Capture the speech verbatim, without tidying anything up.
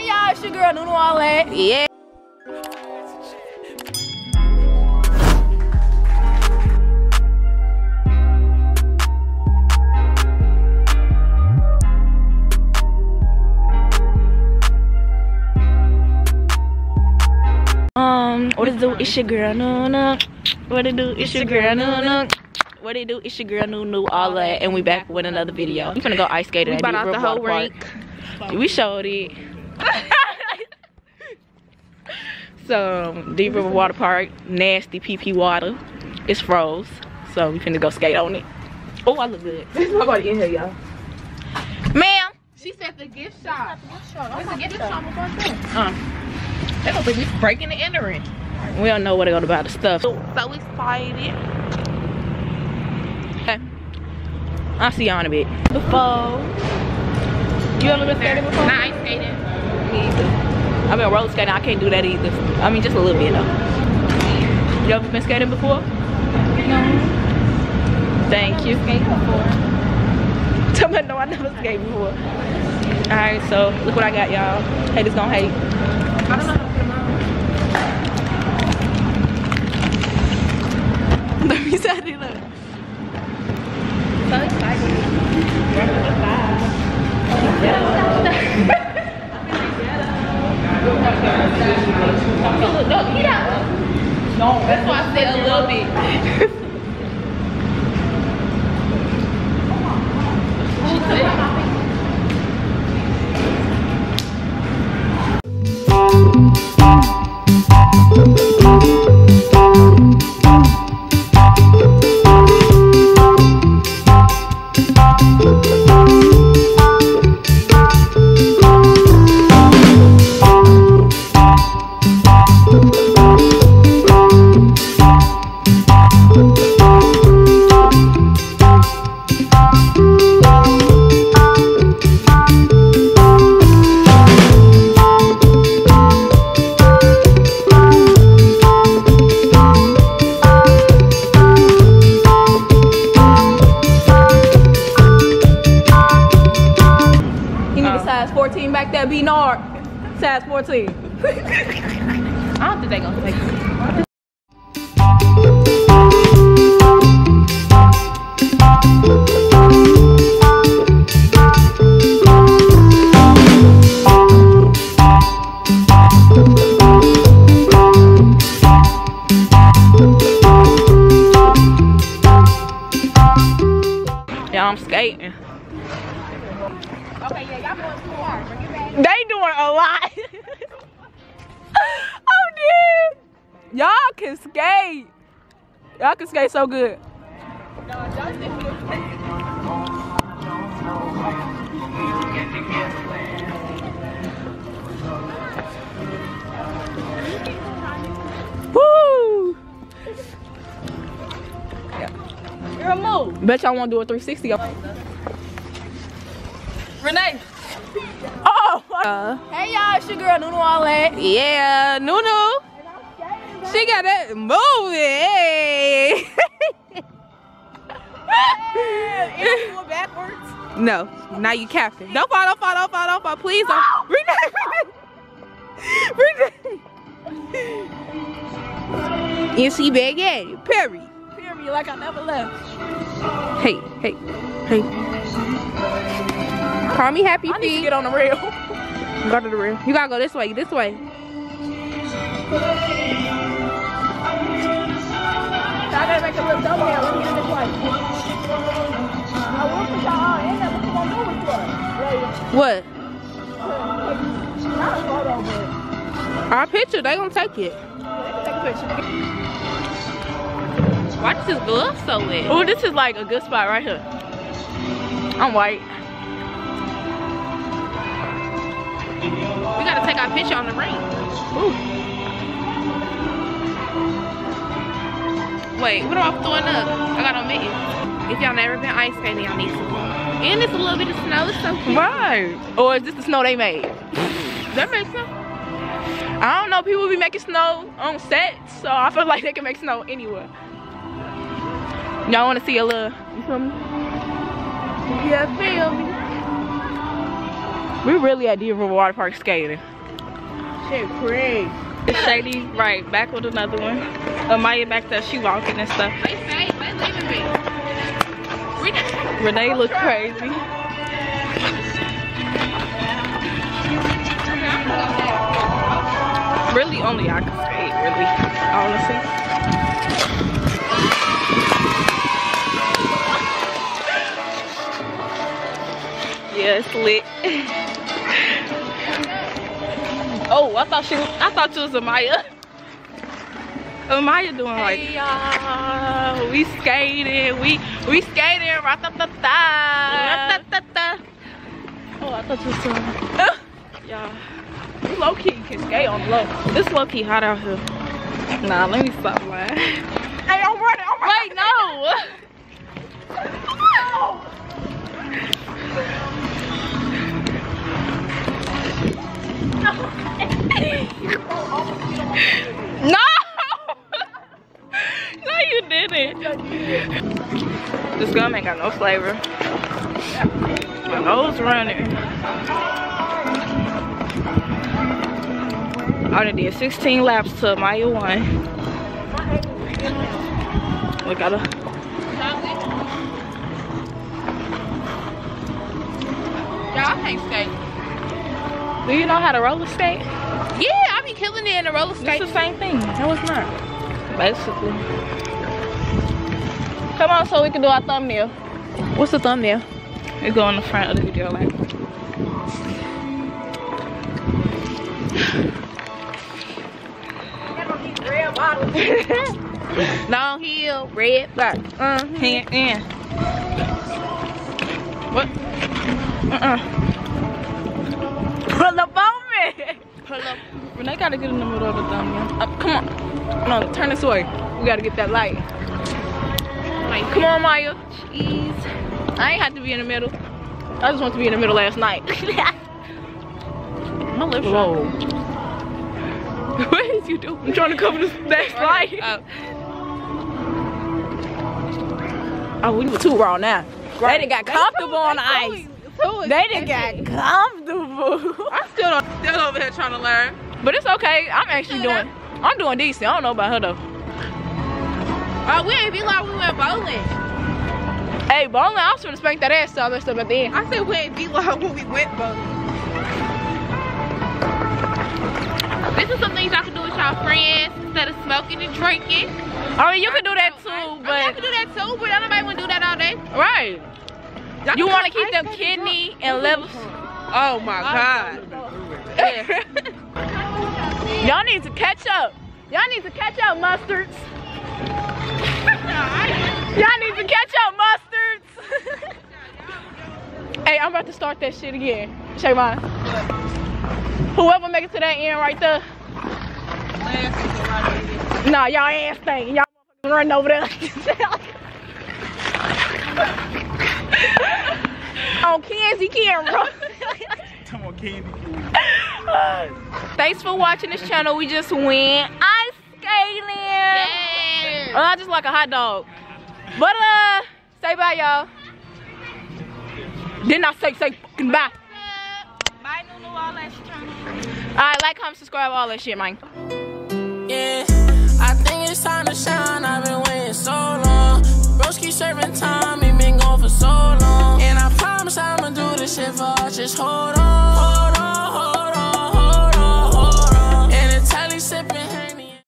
Hey y'all, it's your girl Nunu Allat. Yeah. Um, what it do? It's your girl Nunu. What it do? It's your girl Nunu. What it do? It's your girl Nunu Allat, and we back with another video. We finna go ice skating. We bought out the whole rink. We showed it. So Deep River Water Park, nasty pee-pee water. It's froze, so we finna go skate on it. Oh, I look good. This is my body in here, y'all. Ma'am, she said the gift shop. It's a gift shop. Uh, they gonna be breaking and entering. We don't know where to go to buy the stuff. So, so excited. Okay, I'll see y'all in a bit. Before. You ever been skating before? Nah, I ain't skated. Me either. I've been road skating. I can't do that either. I mean, just a little bit though. You ever been skating before? No. Thank you. Skated before. Tell me, no, I never skated before. All right, so look what I got, y'all. Haters gonna hate. I don't know how to put them on. Let me see how they look. So excited. No, that's why I said a little bit. fourteen back there, be Nard. Size fourteen. I don't think they gonna take it. Yeah, I'm skating. Okay, yeah, y'all going too hard. Bring it back. They doing a lot. Oh, dude. Y'all can skate. Y'all can skate so good. No, y'all think you're crazy. Woo! Yeah. You're a move. Bet y'all want to do a three sixty. Renee. Oh. Uh, hey y'all, it's your girl Nunu Allat. Yeah, Nunu. She got that movie. Hey. Hey, you backwards? No. Now you capping. Don't fall, don't fall, don't fall, don't fall. Please don't. Oh. Renee. Renee. Renee. And she big daddy. Perry. Perry, like I never left. Hey, hey, hey. Call me happy feet. I need to get on the rail. Go to the rail. You gotta go this way, this way. I gotta make a little thumbnail. Let me get this way. I want to y'all. Ain't that what you gonna do with us? What? Not a photo, but our picture, they gonna take it. Yeah, they can take a picture. Watch this glove so wet. Oh, this is like a good spot right here. I'm white. We gotta take our picture on the ring. Ooh. Wait, what am I throwing up? I got on mittens. If y'all never been ice skating, y'all need to. And it's a little bit of snow, it's so cute. Right. Or is this the snow they made? That makes sense. I don't know, people be making snow on set, so I feel like they can make snow anywhere. Y'all wanna see a little, you feel me? Yeah, feel me. We really at Deep River Water Park skating. Shit, crazy. It's Shady, right, back with another one. Amaya back there, she walking and stuff. Wait, wait, wait, leaving me. Renee look crazy. Really only I can skate, really, honestly. Yeah, it's lit. Oh, I thought she was, I thought she was Amaya. Amaya doing like, hey, uh, we skated, we we skated, ra-ta-ta-ta. Ra-ta-ta-ta. Oh, I thought you was Amaya. Y'all, you low key can skate on low. It's low key hot out here. Nah, let me stop lying. Hey, I'm running, I'm running. Wait, no. No! No, you didn't. This gum ain't got no flavor. My nose running. I already did sixteen laps to Maya one. We got a. Y'all can't skate. Do you know how to roller skate? Yeah. Killing it in a roller skate. It's the same thing. No, it's not. Basically. Come on, so we can do our thumbnail. What's the thumbnail? It go on the front of the video, like. Long heel, red bottom. Uh -huh. Yeah. What? Uh uh. Pull up on me. Pull up. Renee gotta get in the middle of the thumbnail. Uh, come on. Come on, turn this way. We gotta get that light. Like, come on, Maya. Jeez. I ain't have to be in the middle. I just want to be in the middle last night. My lips roll. What is you doing? I'm trying to cover this next light. Oh. Oh, we were too raw now. Right. They done got comfortable on the ice. They done got comfortable. I'm still, don't, still over here trying to learn. But it's okay. I'm actually doing, I'm doing decent. I don't know about her though. Oh, we ain't be like we went bowling. Hey, bowling, I was gonna spank that ass to all that stuff at the end. I said we ain't be like when we went bowling. This is some things y'all can do with y'all friends instead of smoking and drinking. I mean, you can do that too, but. I mean, I can do that too, but nobody wanna do that all day. Right. You wanna keep them kidney and levels. Oh my God. Yeah. Y'all need to catch up. Y'all need to catch up, mustards. Y'all need to catch up, mustards. Hey, I'm about to start that shit again. Shayvon. Whoever make it to that end right there. Nah, y'all ass thing. Y'all running over there. On Kenzie camera. Come on, Candy. Thanks for watching this channel. We just went ice skating. Oh, I just like a hot dog. But uh, say bye, y'all. Didn't I say say fucking bye? Bye, Nunu Allat. Alright, like, comment, subscribe, all that shit, man. Yeah, I think it's time to shine. I've been waiting so long. Broski serving time. It been gone for so long. And I promise I'ma do this shit for us. Just hold on. Hold on.